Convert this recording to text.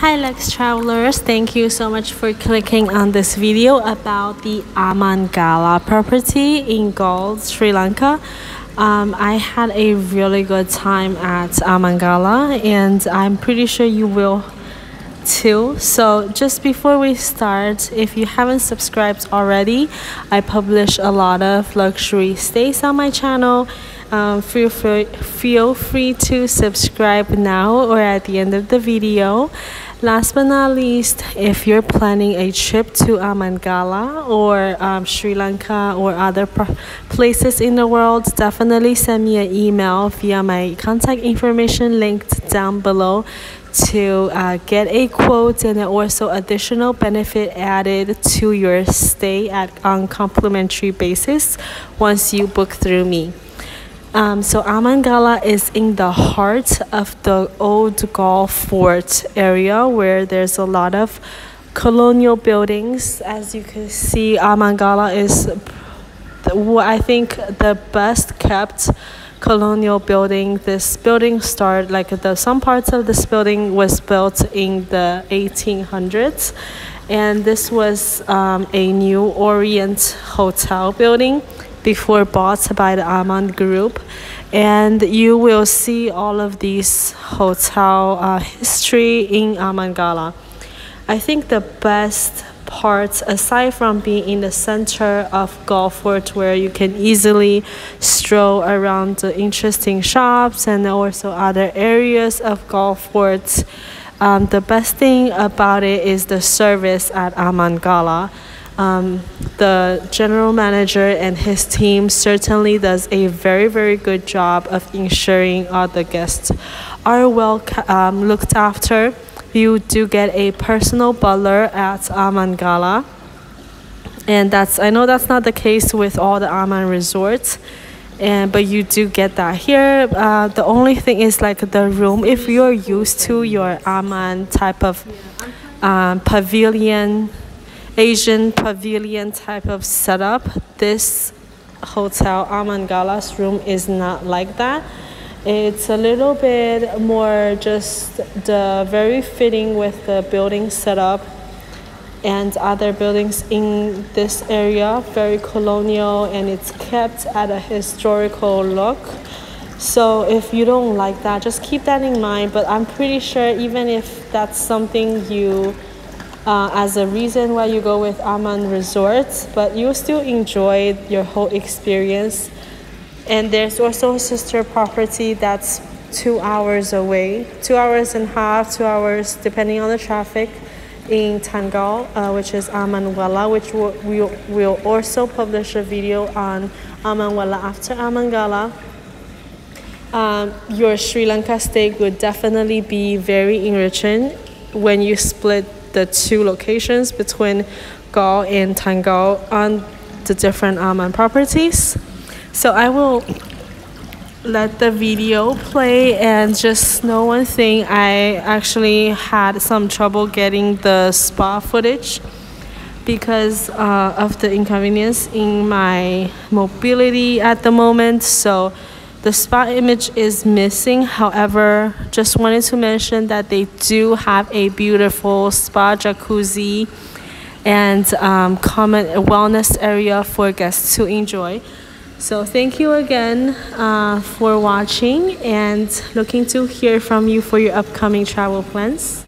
Hi Lex Travelers, thank you so much for clicking on this video about the Amangalla property in Galle, Sri Lanka. I had a really good time at Amangalla and I'm pretty sure you will too. So just before we start, if you haven't subscribed already, I publish a lot of luxury stays on my channel. Feel free to subscribe now or at the end of the video. Last but not least, if you're planning a trip to Amangalla or Sri Lanka or other places in the world, definitely send me an email via my contact information linked down below to get a quote and also additional benefit added to your stay on complimentary basis once you book through me. So Amangalla is in the heart of the old Galle Fort area where there's a lot of colonial buildings. As you can see, Amangalla is, I think, the best kept colonial building. This building started, like some parts of this building was built in the 1800s. And this was a New Orient hotel building before bought by the Amand Group, and you will see all of these hotel history in Amangalla. I think the best part, aside from being in the center of Galle Fort where you can easily stroll around the interesting shops and also other areas of Galle Fort, the best thing about it is the service at Amangalla. The general manager and his team certainly does a very, very good job of ensuring all the guests are well looked after. You do get a personal butler at Amangalla, and I know that's not the case with all the Amman resorts, but you do get that here. The only thing is like the room. If you're used to your Amman type of Asian pavilion type of setup, this hotel Amangalla's room is not like that. It's a little bit more just the very fitting with the building setup and other buildings in this area, very colonial, and it's kept at a historical look. So if you don't like that, just keep that in mind. But I'm pretty sure even if that's something you as a reason why you go with Amman Resorts, but you still enjoy your whole experience. And there's also a sister property that's 2 hours away, 2 hours and a half, 2 hours depending on the traffic, in Tangalle, which is Amangalla, which we'll also publish a video on Amangalla after Amangalla. Your Sri Lanka stay would definitely be very enriching when you split the two locations between Galle and Tangalle on the different Amman properties. So I will let the video play and just know one thing. I actually had some trouble getting the spa footage because of the inconvenience in my mobility at the moment. So the spa image is missing. However, just wanted to mention that they do have a beautiful spa, jacuzzi, and common wellness area for guests to enjoy. So thank you again for watching, and looking to hear from you for your upcoming travel plans.